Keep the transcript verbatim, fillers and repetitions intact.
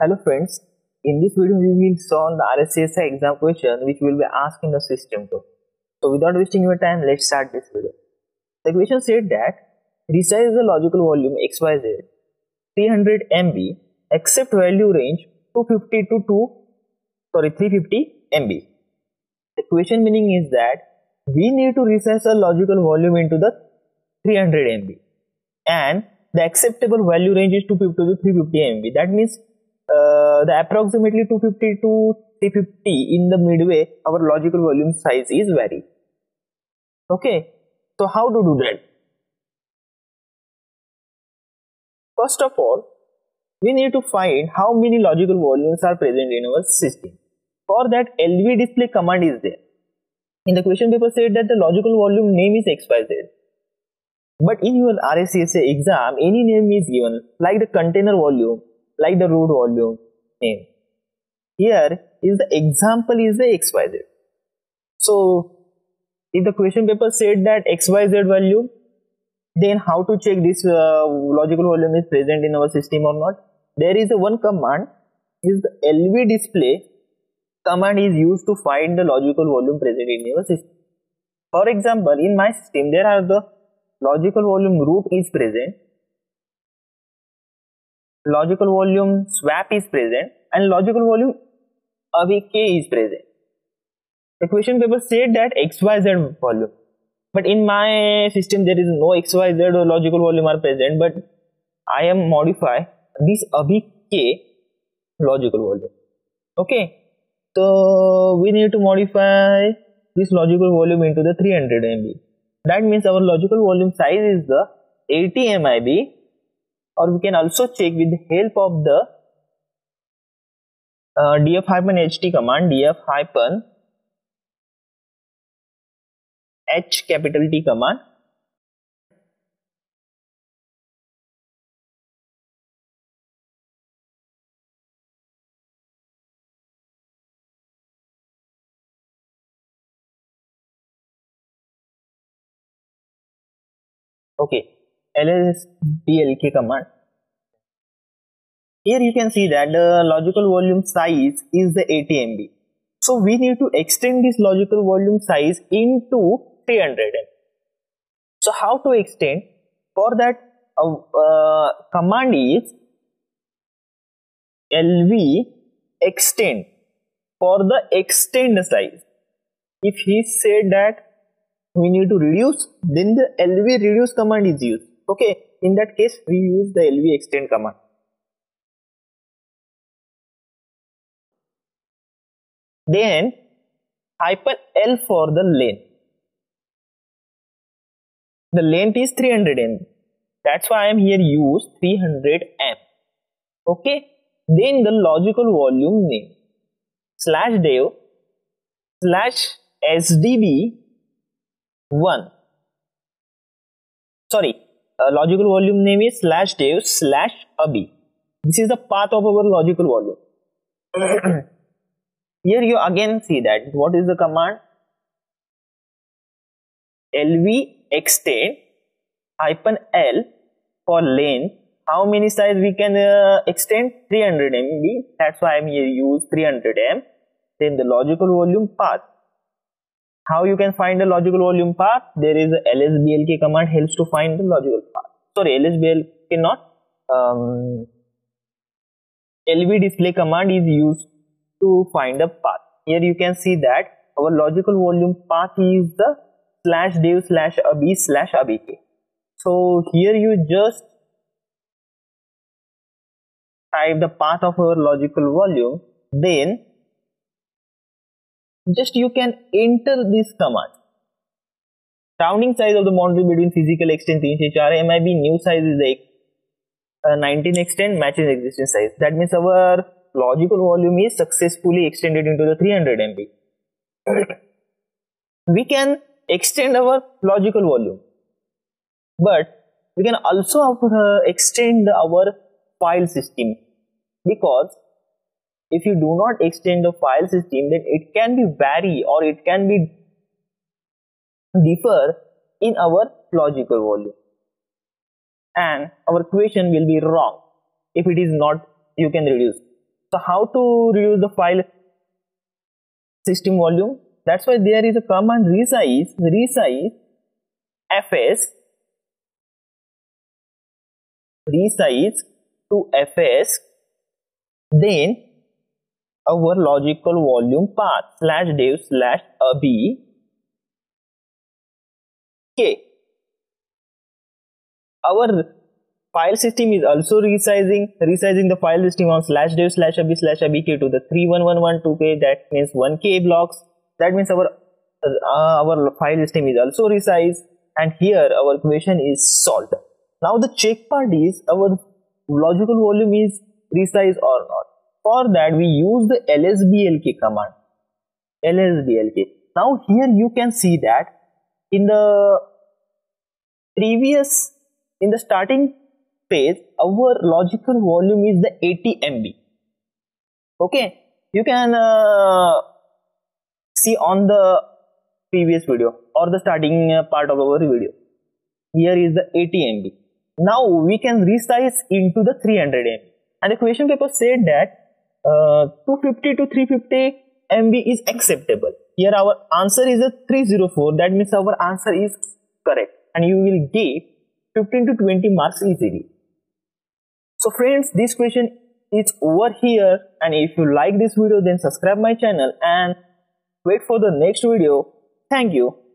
Hello friends, in this video we will solve the R H C S A exam question which will be asked in the system too. So without wasting your time, let's start this video. The question said that resize the logical volume X Y Z three hundred megabytes except value range two fifty to two, sorry three hundred fifty megabytes. The question meaning is that we need to resize a logical volume into the three hundred megabytes and the acceptable value range is two fifty to three hundred fifty megabytes. That means Uh, the approximately two fifty to three fifty in the midway our logical volume size is varied. Okay, so how to do that? First of all, we need to find how many logical volumes are present in our system. For that, L V display command is there. In the question paper said that the logical volume name is X Y Z. But in your R H C S A exam, any name is given, like the container volume, like the root volume name. Here is the example is the X Y Z. So if the question paper said that X Y Z value, then how to check this uh, logical volume is present in our system or not? There is a one command, is the L V display command is used to find the logical volume present in your system. For example, in my system there are the logical volume root is present, logical volume swap is present and logical volume avk is present. The question paper said that X Y Z volume, but in my system there is no X Y Z or logical volume are present, but I am modify this avk logical volume. Okay, so we need to modify this logical volume into the three hundred megabytes. That means our logical volume size is the eighty megabytes. Or we can also check with the help of the uh, df-ht command, df-h capital T command. Okay, L S B L K command. Here you can see that the logical volume size is the eighty megabytes. So we need to extend this logical volume size into three hundred megabytes. So how to extend? For that uh, uh, command is L V extend for the extend size. If he said that we need to reduce, then the L V reduce command is used. Okay, in that case we use the L V extend command. Then hyphen L for the length. The length is three hundred megabytes. That's why I am here use three hundred megabytes. Okay, then the logical volume name slash dev slash S D B one. Sorry. Uh, logical volume name is slash dev slash abi. This is the path of our logical volume. Here you again see that what is the command, L V extend hyphen L for length. How many size we can uh, extend? three hundred megabytes. That's why I am here use three hundred megabytes. Then the logical volume path. How you can find the logical volume path? There is a L S B L K command helps to find the logical path. Sorry, L S B L K not. Um, L V display command is used to find the path. Here you can see that our logical volume path is the slash dev slash abi slash abk. So here you just type the path of our logical volume, then just you can enter this command. Rounding size of the boundary between physical extent three hundred megabytes, new size is like uh, nineteen extent, matches existing size. That means our logical volume is successfully extended into the three hundred megabytes. We can extend our logical volume, but we can also uh, extend our file system, because if you do not extend the file system, then it can be vary or it can be differ in our logical volume and our question will be wrong if it is not you can reduce. So how to reuse the file system volume? That's why there is a command resize, resize two f s, resize two f s, then our logical volume path slash dev slash abk. Okay. Our file system is also resizing, resizing the file system on slash dev slash abk slash abk to the three one one one two k, that means one k blocks. That means our uh, our file system is also resized, and here our equation is solved. Now the check part is our logical volume is resized or not. For that we use the lsblk command, lsblk. Now here you can see that in the previous, in the starting phase, our logical volume is the eighty M B. Okay, you can uh, see on the previous video or the starting part of our video. Here is the eighty M B. Now we can resize into the three hundred M B. And the question paper said that uh, two fifty to three fifty M B is acceptable. Here our answer is a three oh four. That means our answer is correct, and you will get fifteen to twenty marks easily. So friends, this question is over here, and if you like this video then subscribe my channel and wait for the next video. Thank you.